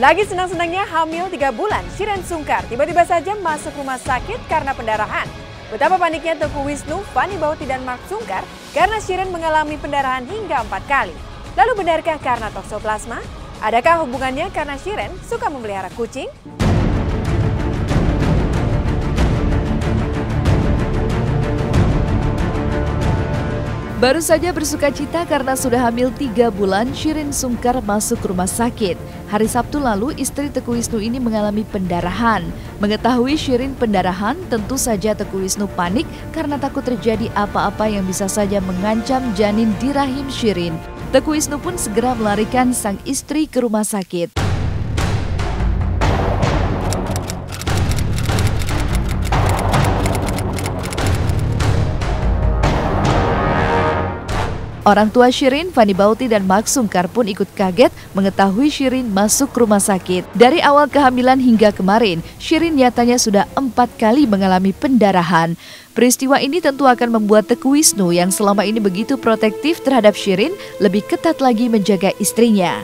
Lagi senang-senangnya hamil 3 bulan, Shireen Sungkar tiba-tiba saja masuk rumah sakit karena pendarahan. Betapa paniknya Teuku Wisnu, Fanny Bauty dan Mark Sungkar karena Shireen mengalami pendarahan hingga 4 kali. Lalu benarkah karena toksoplasma? Adakah hubungannya karena Shireen suka memelihara kucing? Baru saja bersuka cita karena sudah hamil 3 bulan, Shireen Sungkar masuk rumah sakit. Hari Sabtu lalu, istri Teuku Wisnu ini mengalami pendarahan. Mengetahui Shireen pendarahan, tentu saja Teuku Wisnu panik karena takut terjadi apa-apa yang bisa saja mengancam janin di rahim Shireen. Teuku Wisnu pun segera melarikan sang istri ke rumah sakit. Orang tua Shireen, Fanny Bauty dan Mark Sungkar pun ikut kaget mengetahui Shireen masuk rumah sakit. Dari awal kehamilan hingga kemarin, Shireen nyatanya sudah 4 kali mengalami pendarahan. Peristiwa ini tentu akan membuat Teuku Wisnu yang selama ini begitu protektif terhadap Shireen lebih ketat lagi menjaga istrinya.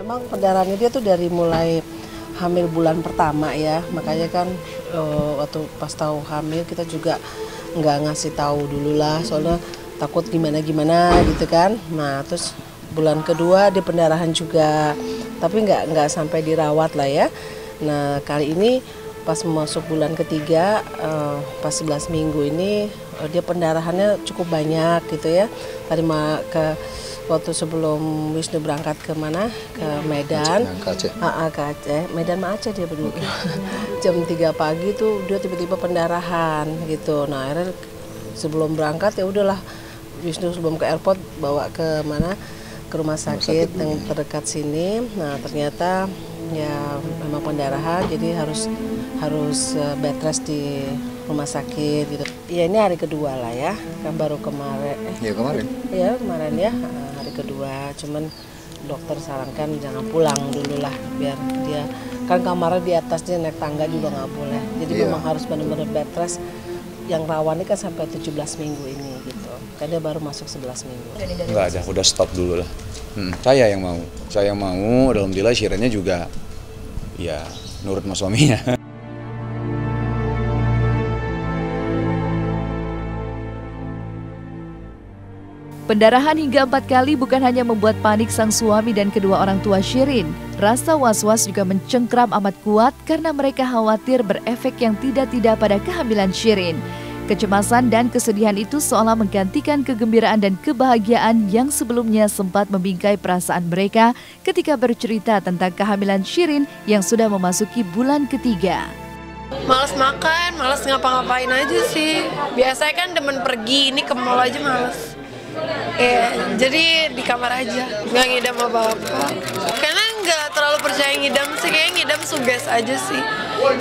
Memang pendarahannya dia tuh dari mulai hamil bulan pertama ya, makanya kan waktu pas tahu hamil kita juga nggak ngasih tahu dulu lah, soalnya takut gimana gitu kan. Nah terus bulan kedua dia pendarahan juga, tapi nggak sampai dirawat lah ya. Nah kali ini pas masuk bulan ketiga, pas 11 minggu ini dia pendarahannya cukup banyak gitu ya. Tadi waktu sebelum Wisnu berangkat ke mana? Ke Medan. Ke Aceh. Medan sama Aceh dia berdua. Jam 3 pagi tuh dia tiba-tiba pendarahan gitu. Nah, akhirnya sebelum berangkat ya udahlah Wisnu sebelum ke airport bawa ke mana? Ke rumah sakit yang terdekat sini. Nah, ternyata ya memang pendarahan, jadi harus bed rest di rumah sakit gitu. Ya ini hari kedua lah ya, kan baru kemarin. Ya kemarin. Ya kemarin ya. Kedua, cuman dokter sarankan jangan pulang dulu lah, biar dia kan kamarnya di atasnya, naik tangga juga nggak boleh. Jadi memang harus benar-benar bed rest yang rawannya kan sampai 17 minggu ini gitu. Karena dia baru masuk 11 minggu. Nggak ada, udah stop dulu lah. Saya yang mau dalam dila Shireennya juga ya nurut sama suaminya. Pendarahan hingga 4 kali bukan hanya membuat panik sang suami dan kedua orang tua Shireen. Rasa was-was juga mencengkram amat kuat karena mereka khawatir berefek yang tidak-tidak pada kehamilan Shireen. Kecemasan dan kesedihan itu seolah menggantikan kegembiraan dan kebahagiaan yang sebelumnya sempat membingkai perasaan mereka ketika bercerita tentang kehamilan Shireen yang sudah memasuki bulan ketiga. Males makan, males ngapa-ngapain aja sih. Biasanya kan demen pergi, ini ke mall aja males. Jadi di kamar aja, nggak ngidam apa-apa. Karena nggak terlalu percaya ngidam sih, kayak ngidam suges aja sih.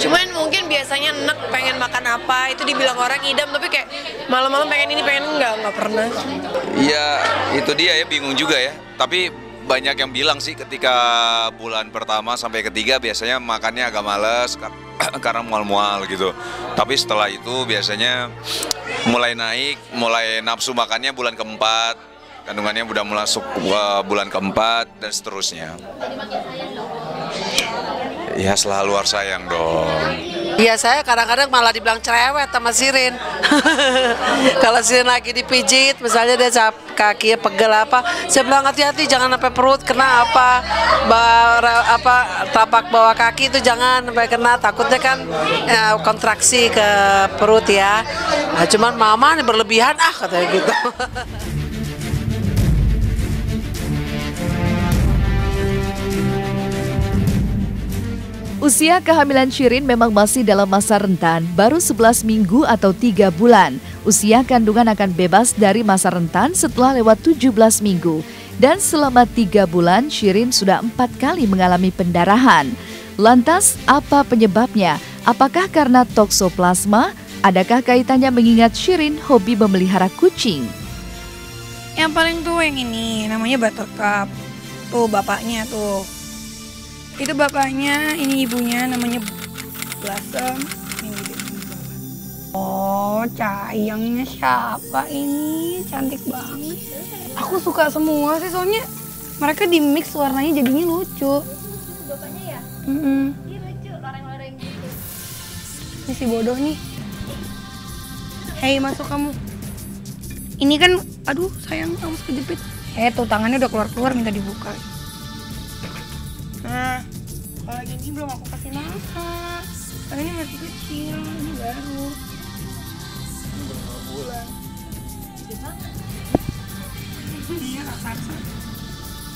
Cuman mungkin biasanya enak pengen makan apa, itu dibilang orang ngidam, tapi kayak malam-malam pengen ini, pengen nggak pernah. Iya, itu dia ya, bingung juga ya. Tapi banyak yang bilang sih ketika bulan pertama sampai ketiga biasanya makannya agak males karena mual-mual gitu. Tapi setelah itu biasanya mulai naik, mulai nafsu makannya bulan keempat, kandungannya udah masuk bulan keempat dan seterusnya. Ya selalu harus sayang dong. Iya, saya kadang-kadang malah dibilang cerewet sama Shireen. Kalau Shireen lagi dipijit, misalnya dia kakinya pegel apa, saya bilang hati-hati jangan sampai perut kena tapak bawah kaki itu jangan sampai kena, takutnya kan kontraksi ke perut ya. Nah, cuman mama berlebihan katanya gitu. Usia kehamilan Shireen memang masih dalam masa rentan, baru 11 minggu atau 3 bulan. Usia kandungan akan bebas dari masa rentan setelah lewat 17 minggu. Dan selama 3 bulan, Shireen sudah 4 kali mengalami pendarahan. Lantas, apa penyebabnya? Apakah karena toksoplasma? Adakah kaitannya mengingat Shireen hobi memelihara kucing? Yang paling tua yang ini, namanya Buttercup. Tuh bapaknya tuh. Itu bapaknya, ini ibunya namanya Blossom. Ini Oh, cayangnya siapa ini? Cantik banget. Aku suka semua sih, soalnya mereka di-mix warnanya jadinya lucu. Bapaknya ya? Iya lucu, loreng-loreng gitu. Ini si bodoh nih. Hei, masuk kamu. Ini kan, aduh sayang, kamu sekejepit. Eh, tuh tangannya udah keluar-keluar, minta dibuka. Nah, kalau gini belum aku kasih masak. Karena ini masih kecil, ini baru. Dia raksasa.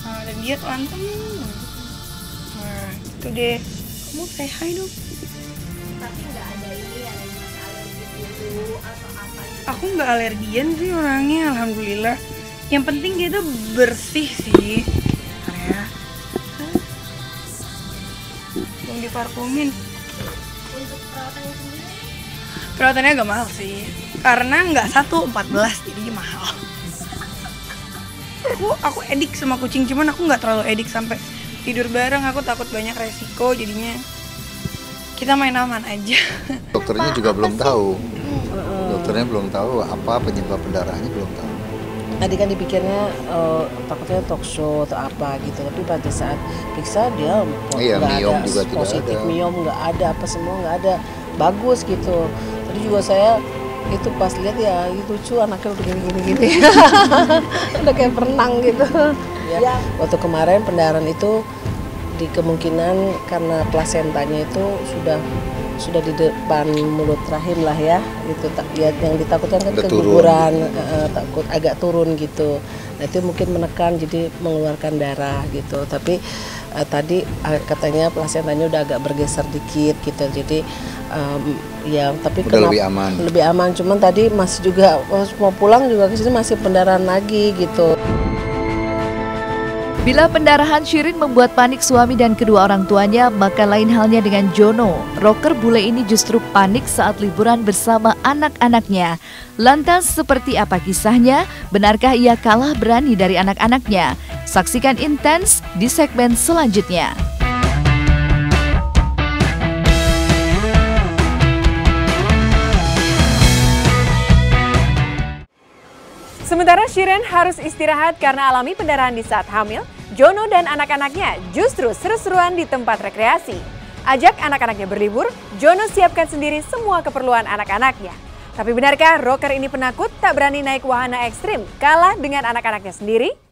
Nah, dan dia telantang. Nah, gitu deh. Kamu say hi dong. Tapi nggak ada ini yang alergi gitu atau apa? Aku nggak alergian sih orangnya, alhamdulillah. Yang penting dia tuh bersih sih. Nah, belum diparfumin. Untuk perawatan sendiri? Perawatannya agak mahal sih. Karena nggak 1, 14, jadi mahal. Aku edik sama kucing, cuman aku nggak terlalu edik sampai tidur bareng. Aku takut banyak resiko, jadinya kita main aman aja. Dokternya juga belum tahu. Dokternya belum tahu apa penyebab pendarahannya, belum tahu. Tadi kan dipikirnya takutnya toksho atau apa gitu, tapi pada saat periksa dia nggak ada positif, miom nggak ada, apa semua nggak ada, bagus gitu. Tadi juga saya itu pas lihat ya lucu, anaknya udah gini-gini, udah kayak berenang gitu. Ya. Waktu kemarin pendarahan itu di kemungkinan karena plasentanya itu sudah di depan mulut rahim lah ya, itu ya, yang ditakutkan kan keguguran, takut agak turun gitu. Nah itu mungkin menekan jadi mengeluarkan darah gitu. Tapi tadi katanya plasentanya udah agak bergeser dikit gitu, jadi ya tapi udah lebih aman. Lebih aman, cuman tadi masih juga mau pulang juga ke sini masih pendarahan lagi gitu. Bila pendarahan Shireen membuat panik suami dan kedua orang tuanya, maka lain halnya dengan Jono. Rocker bule ini justru panik saat liburan bersama anak-anaknya. Lantas seperti apa kisahnya? Benarkah ia kalah berani dari anak-anaknya? Saksikan Intens di segmen selanjutnya. Sementara Shireen harus istirahat karena alami pendarahan di saat hamil, Jono dan anak-anaknya justru seru-seruan di tempat rekreasi. Ajak anak-anaknya berlibur, Jono siapkan sendiri semua keperluan anak-anaknya. Tapi benarkah rocker ini penakut tak berani naik wahana ekstrim kalah dengan anak-anaknya sendiri?